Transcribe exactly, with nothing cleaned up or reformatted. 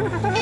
Ha ha ha.